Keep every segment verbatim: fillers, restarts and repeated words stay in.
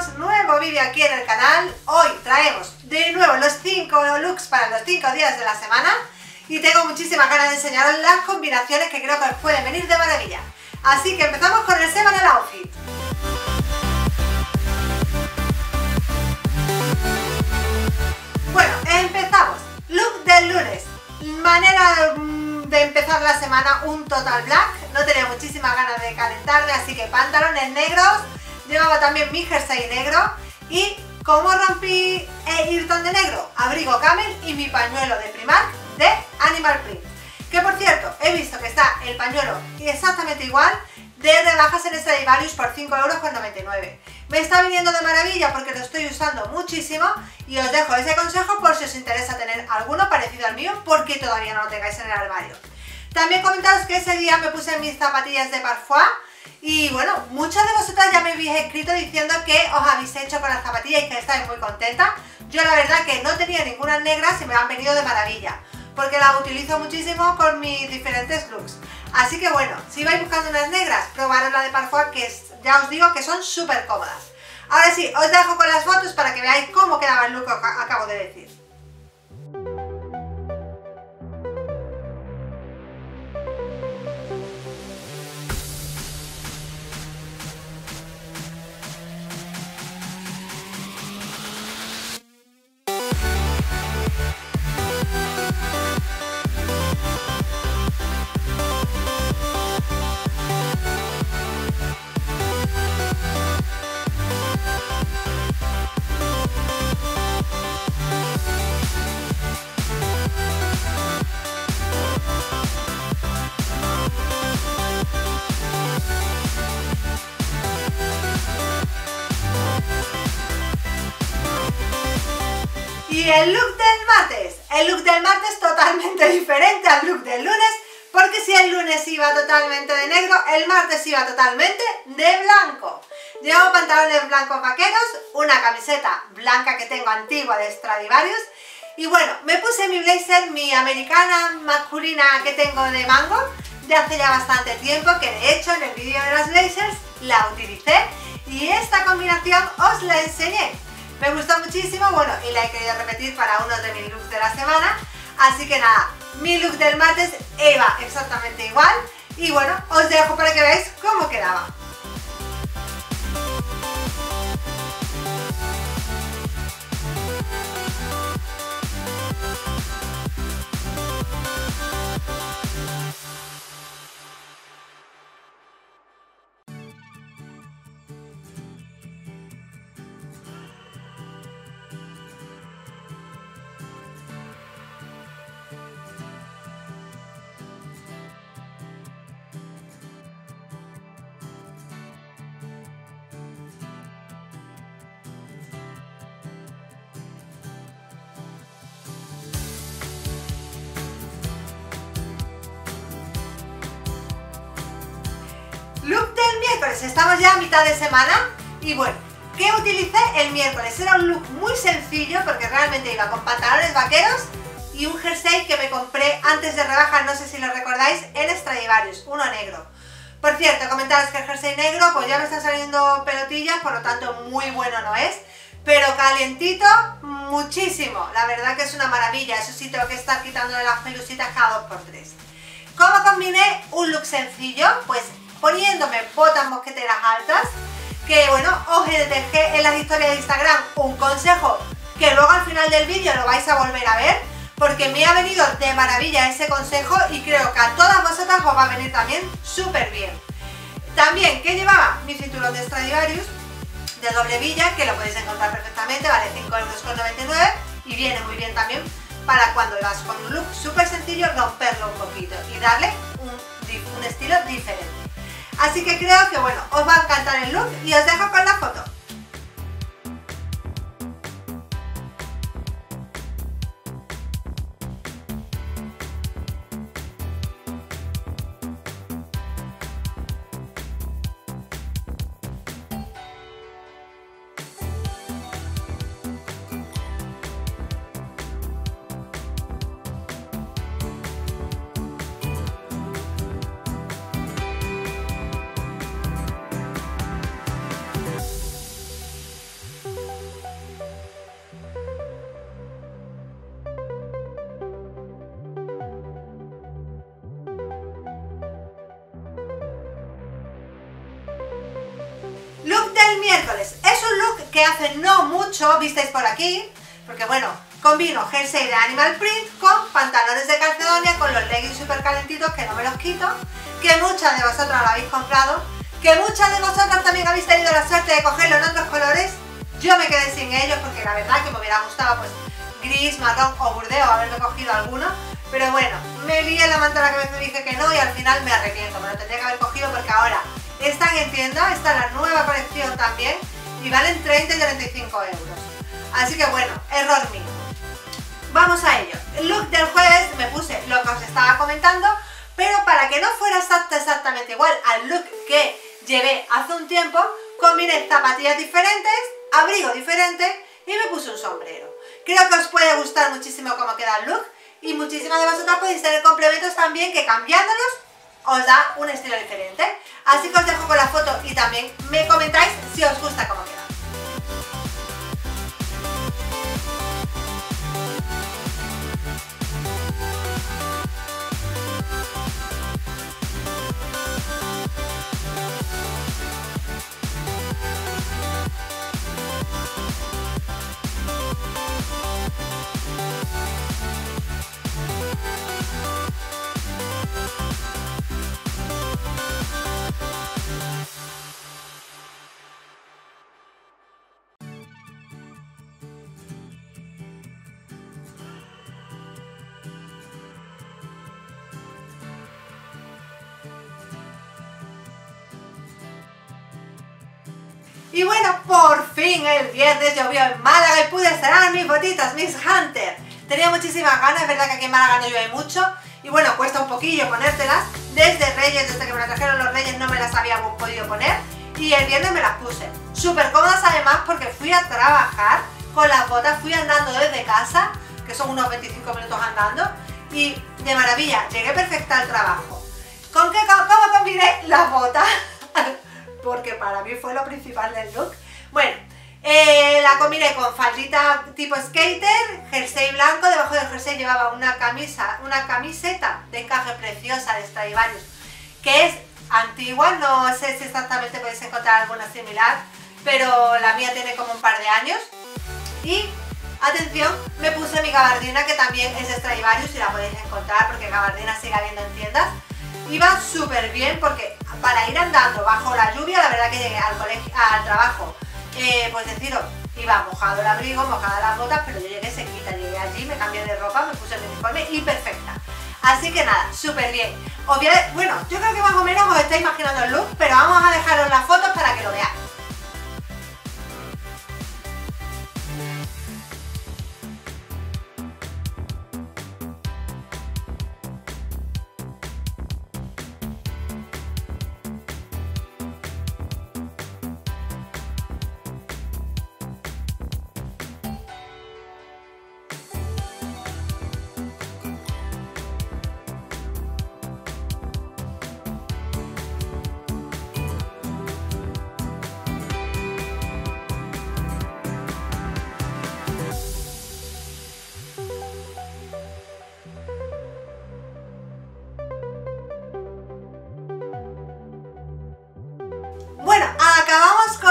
chicos, nuevo vídeo aquí en el canal. Hoy traemos de nuevo los cinco looks para los cinco días de la semana y tengo muchísimas ganas de enseñaros las combinaciones que creo que os pueden venir de maravilla. Así que empezamos con el semanal outfit. Bueno, empezamos. Look del lunes. Manera de empezar la semana un total black. No tenía muchísimas ganas de calentarme, así que pantalones negros. Llevaba también mi jersey negro y como rompí el irtón de negro, abrigo camel y mi pañuelo de Primark de Animal Print. Que por cierto, he visto que está el pañuelo exactamente igual de rebajas en Stradivarius por cinco euros con noventa y nueve. Me está viniendo de maravilla porque lo estoy usando muchísimo y os dejo ese consejo por si os interesa tener alguno parecido al mío porque todavía no lo tengáis en el armario. También comentaros que ese día me puse mis zapatillas de Parfois. Y bueno, muchas de vosotras ya me habéis escrito diciendo que os habéis hecho con las zapatillas y que estáis muy contentas. Yo la verdad que no tenía ninguna negra y me han venido de maravilla, porque las utilizo muchísimo con mis diferentes looks. Así que bueno, si vais buscando unas negras, probaros la de Parfois, que ya os digo que son súper cómodas. Ahora sí, os dejo con las fotos para que veáis cómo quedaba el look que os acabo de decir. Y el look del martes, el look del martes totalmente diferente al look del lunes, porque si el lunes iba totalmente de negro, el martes iba totalmente de blanco. Llevo pantalones blancos vaqueros, una camiseta blanca que tengo antigua de Stradivarius y bueno, me puse mi blazer, mi americana masculina que tengo de Mango de hace ya bastante tiempo, que de hecho en el vídeo de las blazers la utilicé y esta combinación os la enseñé. Me gustó muchísimo, bueno, y la he querido repetir para uno de mis looks de la semana. Así que nada, mi look del martes iba exactamente igual. Y bueno, os dejo para que veáis cómo quedaba. Look del miércoles, estamos ya a mitad de semana y bueno, ¿qué utilicé el miércoles? Era un look muy sencillo porque realmente iba con pantalones vaqueros y un jersey que me compré antes de rebajas, no sé si lo recordáis, en Stradivarius, uno negro. Por cierto, comentaros que el jersey negro pues ya me están saliendo pelotillas, por lo tanto muy bueno no es, pero calentito muchísimo, la verdad que es una maravilla, eso sí tengo que estar quitándole las pelusitas cada dos por tres. ¿Cómo combiné un look sencillo? Pues poniéndome botas mosqueteras altas, que bueno, os dejé en las historias de Instagram un consejo que luego al final del vídeo lo vais a volver a ver, porque me ha venido de maravilla ese consejo y creo que a todas vosotras os va a venir también súper bien. También que llevaba mi cinturón de Stradivarius de doble villa, que lo podéis encontrar perfectamente, vale cinco euros con noventa y nueve y viene muy bien también para cuando vas con un look súper sencillo, romperlo un poquito y darle un, un estilo diferente. Así que creo que bueno, os va a encantar el look y os dejo con la foto. miércoles. Es un look que hace no mucho visteis por aquí, porque bueno, combino jersey de animal print con pantalones de Calzedonia, con los leggings súper calentitos que no me los quito, que muchas de vosotras lo habéis comprado, que muchas de vosotras también habéis tenido la suerte de cogerlo en otros colores. Yo me quedé sin ellos porque la verdad que me hubiera gustado pues gris, marrón o burdeo haberme cogido alguno, pero bueno, me lié la manta a la cabeza y dije que no, y al final me arrepiento, me lo tendría que haber cogido porque ahora están en tienda, está la nueva colección también y valen treinta y treinta y cinco euros. Así que bueno, error mío. Vamos a ello. El look del jueves me puse lo que os estaba comentando, pero para que no fuera exacto, exactamente igual al look que llevé hace un tiempo, combiné zapatillas diferentes, abrigo diferente y me puse un sombrero. Creo que os puede gustar muchísimo cómo queda el look y muchísimas de vosotras podéis tener complementos también que cambiándolos os da un estilo diferente. Así que os dejo con la foto y también me comentáis si os gusta cómo queda. Y bueno, por fin el viernes llovió en Málaga y pude estrenar mis botitas, Miss Hunter. Tenía muchísimas ganas, es verdad que aquí en Málaga no llueve mucho y bueno, cuesta un poquillo ponértelas. Desde Reyes, desde que me las trajeron los Reyes no me las habíamos podido poner y el viernes me las puse. Súper cómodas además porque fui a trabajar con las botas, fui andando desde casa, que son unos veinticinco minutos andando, y de maravilla, llegué perfecta al trabajo. ¿Con qué, cómo combiné las botas? Porque para mí fue lo principal del look. Bueno, eh, la combiné con faldita tipo skater, jersey blanco, debajo del jersey llevaba una camisa, una camiseta de encaje preciosa de Stradivarius, que es antigua, no sé si exactamente podéis encontrar alguna similar, pero la mía tiene como un par de años. Y, atención, me puse mi gabardina, que también es Stradivarius y la podéis encontrar porque gabardina sigue habiendo en tiendas. Iba súper bien porque para ir andando bajo la lluvia, la verdad que llegué al, colegio, al trabajo, eh, pues deciros, iba mojado el abrigo, mojada las botas, pero yo llegué sequita, llegué allí, me cambié de ropa, me puse el uniforme y perfecta. Así que nada, súper bien. Obviamente, bueno, yo creo que más o menos os estáis imaginando el look, pero vamos a dejaros las fotos para que lo veáis.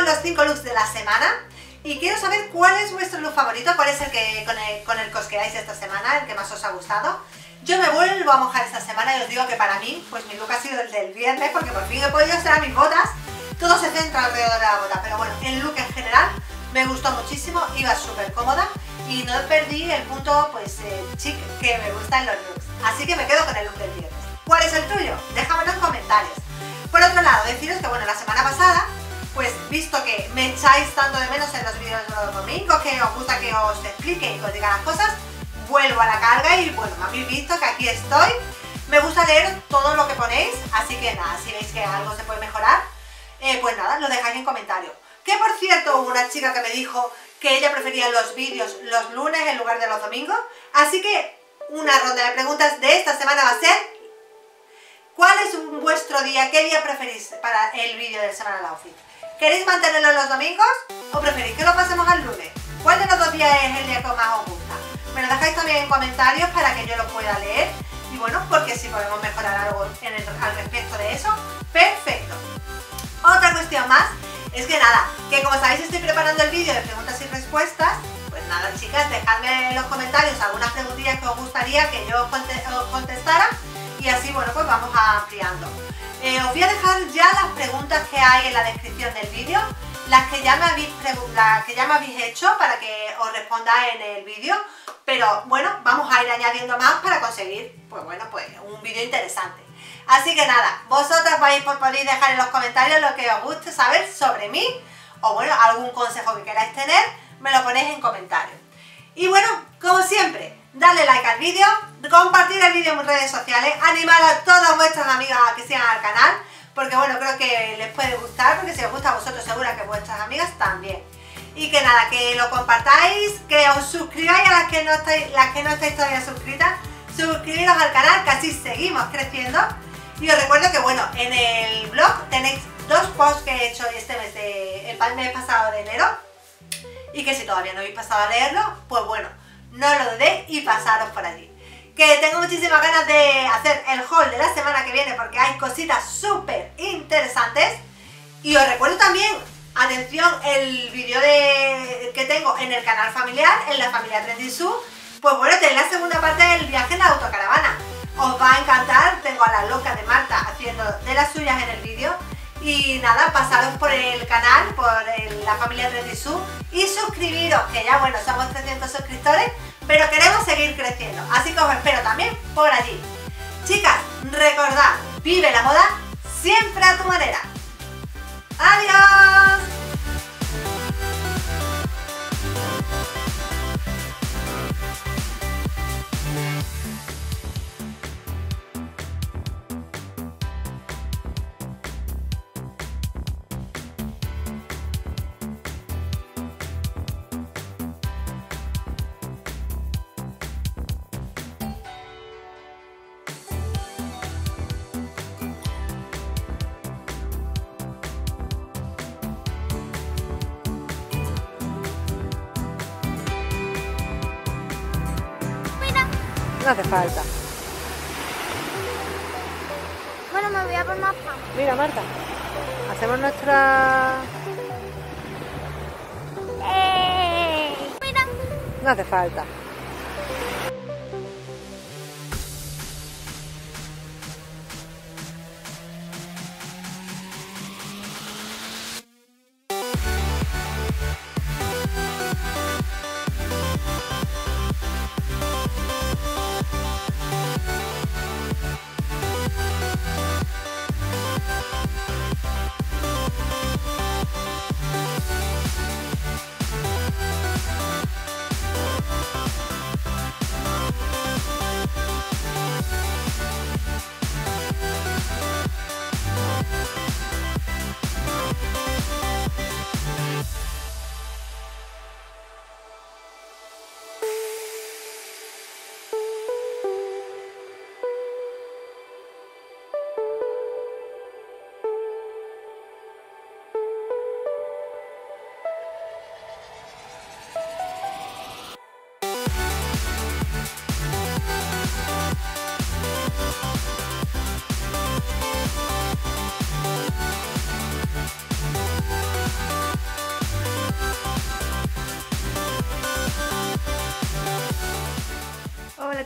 Los cinco looks de la semana y quiero saber cuál es vuestro look favorito, cuál es el que con el, con el que os quedáis esta semana, el que más os ha gustado. Yo me vuelvo a mojar esta semana y os digo que para mí, pues mi look ha sido el del viernes porque por fin he podido estrenar mis botas. Todo se centra alrededor de la bota, pero bueno, el look en general me gustó muchísimo, iba súper cómoda y no perdí el punto pues eh, chic que me gusta en los looks. Así que me quedo con el look del viernes. ¿Cuál es el tuyo? Déjamelo en comentarios. Por otro lado, deciros que bueno, la semana pasada, pues visto que me echáis tanto de menos en los vídeos de los domingos, que os gusta que os explique y que os diga las cosas, vuelvo a la carga y bueno, habéis visto que aquí estoy. Me gusta leer todo lo que ponéis, así que nada, si veis que algo se puede mejorar, eh, pues nada, lo dejáis en comentario. Que por cierto, hubo una chica que me dijo que ella prefería los vídeos los lunes en lugar de los domingos, así que una ronda de preguntas de esta semana va a ser: ¿cuál es vuestro día? ¿Qué día preferís para el vídeo del Semanal Outfit? ¿Queréis mantenerlo los domingos o preferís que lo pasemos al lunes? ¿Cuál de los dos días es el día que más os gusta? Me lo dejáis también en comentarios para que yo lo pueda leer y bueno, porque si podemos mejorar algo en el, al respecto de eso, perfecto. Otra cuestión más es que nada, que como sabéis estoy preparando el vídeo de preguntas y respuestas. Pues nada, chicas, dejadme en los comentarios algunas preguntillas que os gustaría que yo os contestara y así, bueno, pues vamos ampliando. Eh, os voy a dejar ya las preguntas que hay en la descripción del vídeo, las que ya me habéis, las que ya me habéis hecho para que os respondáis en el vídeo, pero bueno, vamos a ir añadiendo más para conseguir, pues bueno, pues un vídeo interesante. Así que nada, vosotras vais, podéis dejar en los comentarios lo que os guste saber sobre mí, o bueno, algún consejo que queráis tener, me lo ponéis en comentarios. Y bueno, como siempre, darle like al vídeo, compartir el vídeo en mis redes sociales, animar a todas vuestras amigas a que sigan al canal, porque bueno, creo que les puede gustar, porque si os gusta a vosotros seguro que vuestras amigas también. Y que nada, que lo compartáis, que os suscribáis a las que no estáis, las que no estáis todavía suscritas, suscribiros al canal, que así seguimos creciendo. Y os recuerdo que bueno, en el blog tenéis dos posts que he hecho este mes, de, el mes pasado de enero, y que si todavía no habéis pasado a leerlo, pues bueno, no lo dudéis y pasaros por allí. Que tengo muchísimas ganas de hacer el haul de la semana que viene porque hay cositas súper interesantes. Y os recuerdo también, atención, el vídeo que tengo en el canal familiar, en la familia Trendysu, pues bueno, tenéis la segunda parte del viaje en la autocaravana. Os va a encantar, tengo a la loca de Marta haciendo de las suyas en el vídeo. Y nada, pasaros por el canal, por el, la familia Trendysu y suscribiros, que ya bueno, somos trescientos suscriptores, pero queremos seguir creciendo, así que os espero también por allí. Chicas, recordad, vive la moda siempre a tu manera. ¡Adiós! No hace falta. Bueno, me voy a por más pan. Mira, Marta, hacemos nuestra... Eh, mira. No hace falta.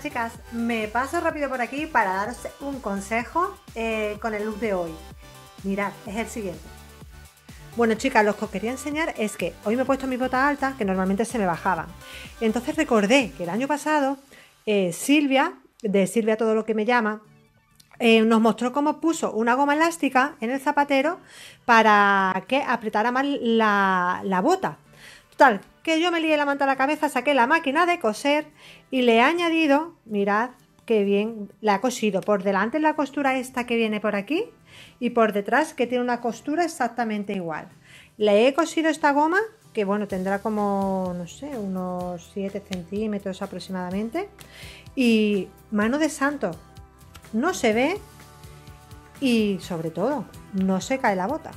Chicas, me paso rápido por aquí para daros un consejo eh, con el look de hoy. Mirad, es el siguiente. Bueno, chicas, lo que os quería enseñar es que hoy me he puesto mis botas altas que normalmente se me bajaban. Entonces recordé que el año pasado eh, Silvia, de Silvia todo lo que me llama, eh, nos mostró cómo puso una goma elástica en el zapatero para que apretara más la, la bota. Total, que yo me lié la manta a la cabeza, saqué la máquina de coser y le he añadido, mirad qué bien la he cosido, por delante la costura esta que viene por aquí y por detrás que tiene una costura exactamente igual. Le he cosido esta goma que bueno, tendrá como, no sé, unos siete centímetros aproximadamente y mano de santo, no se ve y sobre todo no se cae la bota.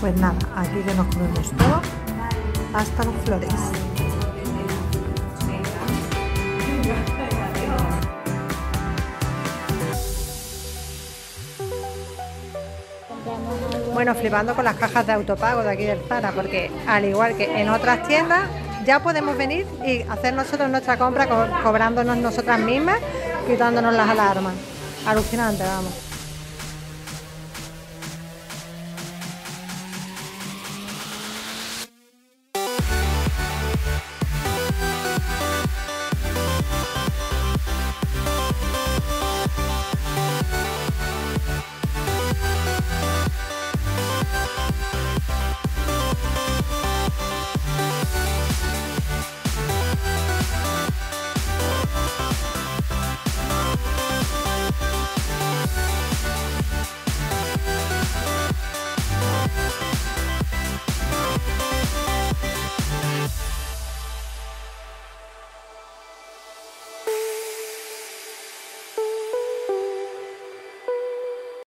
Pues nada, aquí que nos comemos todo, hasta los flores. Bueno, flipando con las cajas de autopago de aquí del Zara, porque al igual que en otras tiendas, ya podemos venir y hacer nosotros nuestra compra co cobrándonos nosotras mismas, quitándonos las alarmas. Alucinante, vamos.